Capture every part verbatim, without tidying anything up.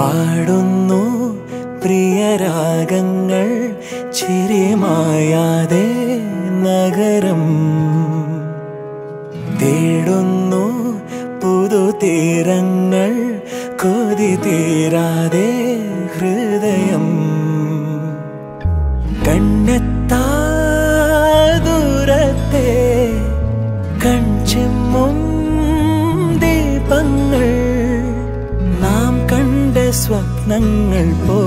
പാടുന്നു പ്രിയരാഗങ്ങൾ ചിരിമായാതെ നഗരം തേടുന്നു പുതുതീരങ്ങൾ കൊതി തീരാതെ ഹൃദയം കണ്ണെത്താ ദൂരത്തെ കൺചിമ്മും ദീപങ്ങൾ നാം കണ്ട സ്വപ്നങ്ങൾ പോ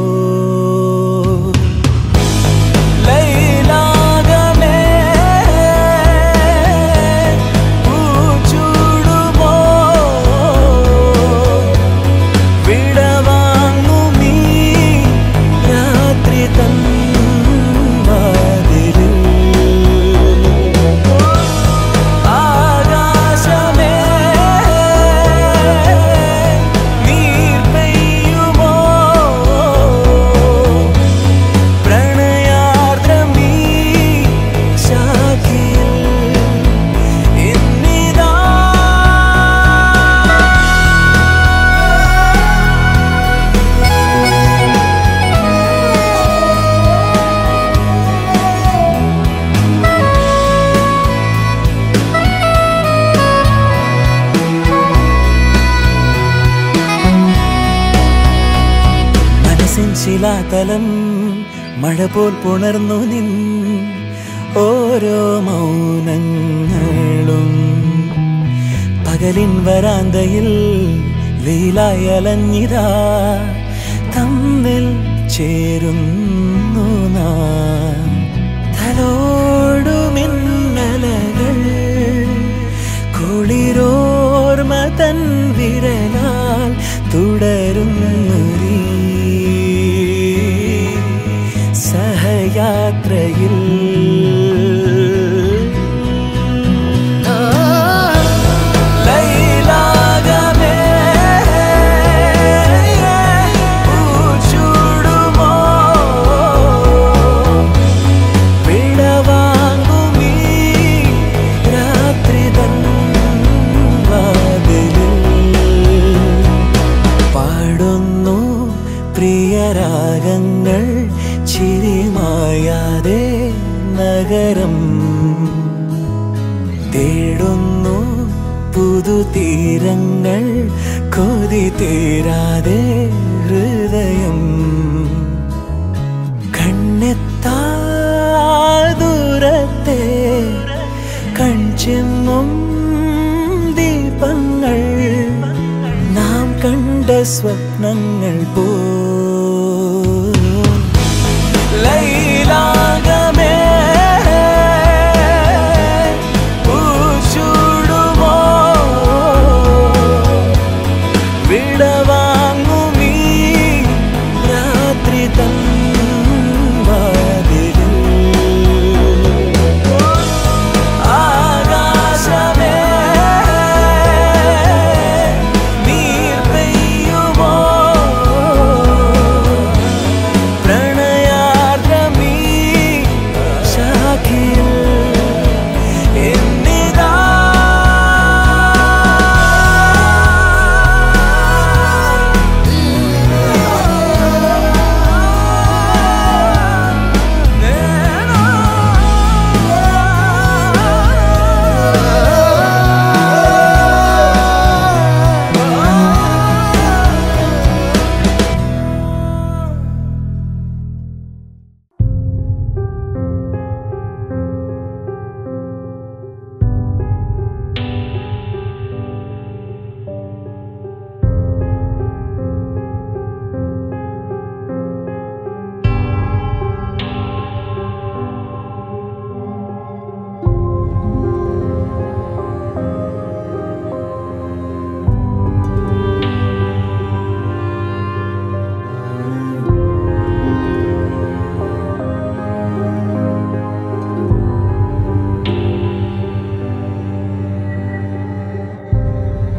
ശിലാതലം മഴ പോൽ പുണർന്നു നിൻ ഓരോ മൗനങ്ങളും പകലിൻ വരാന്തയിൽ ലീലായലഞ്ഞിതാ തമ്മിൽ ചേരുന്നു നാം തലോടു മിന്നലകൾ കുളിരോർമ തൻ വിരലാൽ തുടരുന്നൊരീ യാത്രയിൽ പാടുന്നു പ്രിയരാഗങ്ങൾ ചിരിമായാതെ നഗരം തേടുന്നു പുതുതീരങ്ങൾ കൊതി തീരാതെ ഹൃദയം കണ്ണെത്താ ദൂരത്തെ കൺചിമ്മും ദീപങ്ങൾ നാം കണ്ട സ്വപ്നങ്ങൾ പോ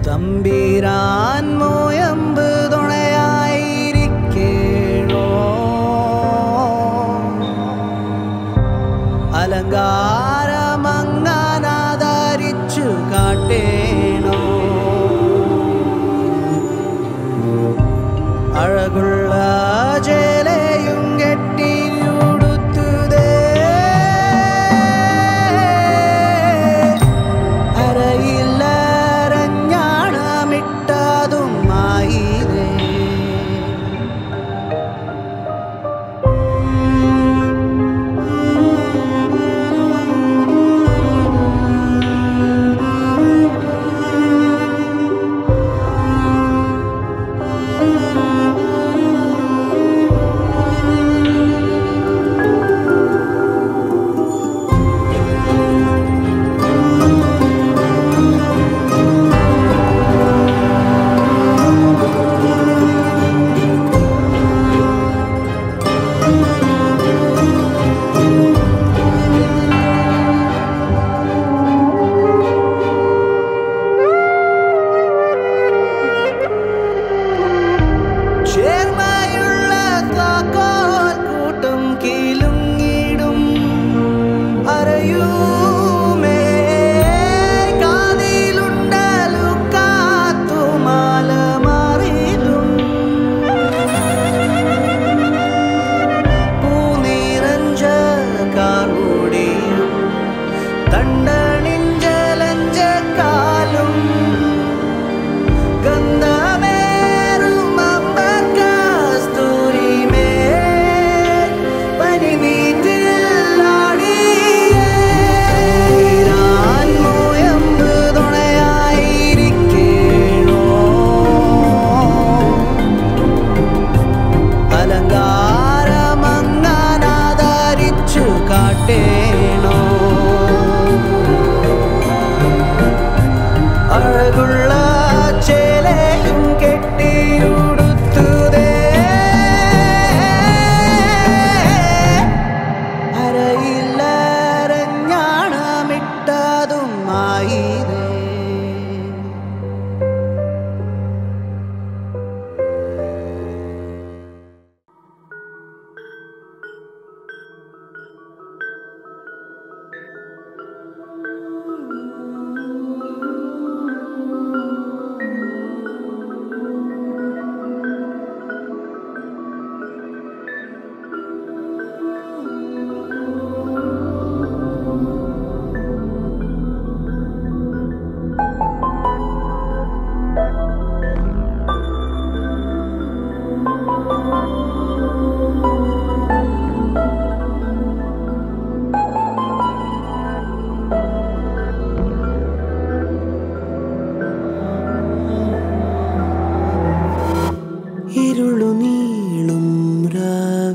തമ്പീരാൻ മോയമ്പ് തുണയായിരിക്കേണോ അലങ്കാരമങ്ങാനാദരിച്ചു കാട്ടേണോ അഴക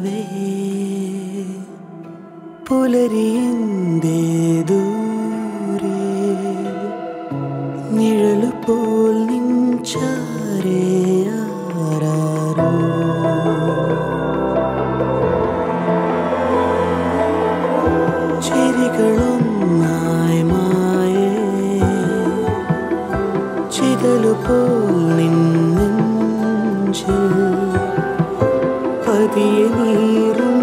वे പുലരിന്തേ ദൂരെ നിഴലു പോൽ നിൻചാരേ ആരാരോ ചിരികളൊന്നായി മായേ ചിതലു പോൽ നിൻനെഞ്ചിൽ പതിയെ നീരും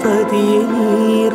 But the